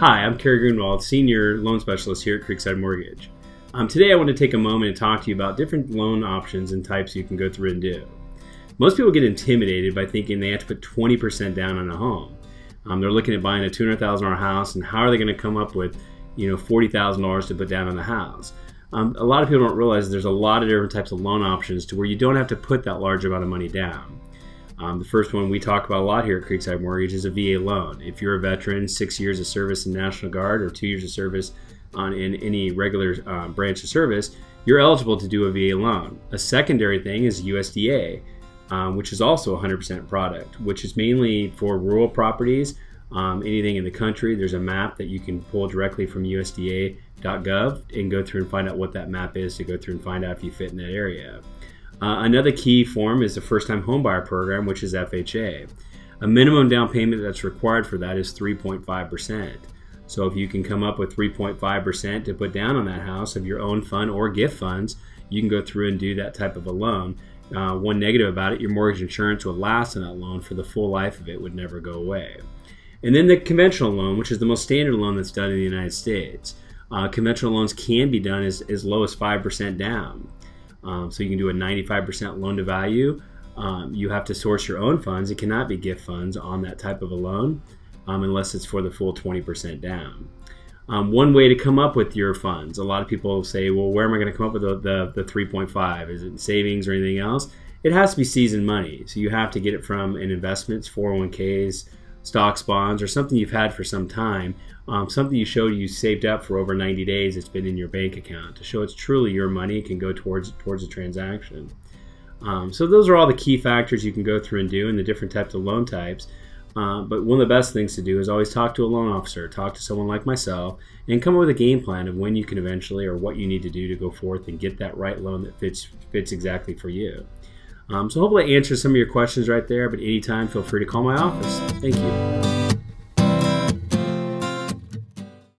Hi, I'm Kerry Greenwald, Senior Loan Specialist here at Creekside Mortgage. Today I want to take a moment and talk to you about different loan options and types you can go through and do. Most people get intimidated by thinking they have to put 20% down on a home. They're looking at buying a $200,000 house, and how are they going to come up with, $40,000 to put down on the house? A lot of people don't realize there's a lot of different types of loan options to where you don't have to put that large amount of money down. The first one we talk about a lot here at Creekside Mortgage is a VA loan. If you're a veteran, 6 years of service in National Guard or 2 years of service in any regular branch of service, you're eligible to do a VA loan. A secondary thing is USDA, which is also a 100% product, which is mainly for rural properties, anything in the country. There's a map that you can pull directly from USDA.gov and go through and find out what that map is to go through and find out if you fit in that area. Another key form is the first-time homebuyer program, which is FHA. A minimum down payment that's required for that is 3.5%. So if you can come up with 3.5% to put down on that house of your own fund or gift funds, you can go through and do that type of a loan. One negative about it, your mortgage insurance will last on that loan for the full life of it, would never go away. And then the conventional loan, which is the most standard loan that's done in the United States. Conventional loans can be done as low as 5% down. So you can do a 95% loan to value. You have to source your own funds. It cannot be gift funds on that type of a loan unless it's for the full 20% down. One way to come up with your funds, a lot of people say, well, where am I going to come up with the 3.5? Is it savings or anything else? It has to be seasoned money. So you have to get it from an investments, 401ks, stocks, bonds, or something you've had for some time, something you showed you saved up for over 90 days, it's been in your bank account to show it's truly your money, it can go towards a transaction. So those are all the key factors you can go through and do and the different types of loan types. But one of the best things to do is always talk to a loan officer, talk to someone like myself, and come up with a game plan of when you can eventually or what you need to do to go forth and get that right loan that fits exactly for you. So hopefully I answered some of your questions right there, but anytime feel free to call my office. Thank you.